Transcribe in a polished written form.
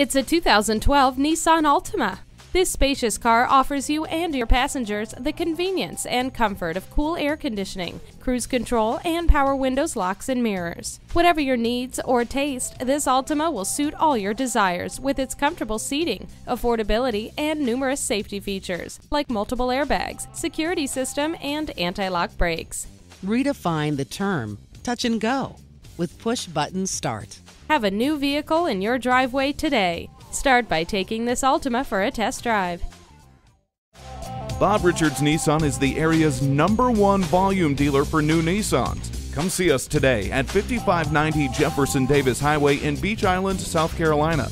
It's a 2012 Nissan Altima. This spacious car offers you and your passengers the convenience and comfort of cool air conditioning, cruise control, and power windows, locks, and mirrors. Whatever your needs or taste, this Altima will suit all your desires with its comfortable seating, affordability, and numerous safety features like multiple airbags, security system, and anti-lock brakes. Redefine the term touch and go with push-button start. Have a new vehicle in your driveway today. Start by taking this Altima for a test drive. Bob Richards Nissan is the area's #1 volume dealer for new Nissans. Come see us today at 5590 Jefferson Davis Highway in Beach Island, South Carolina.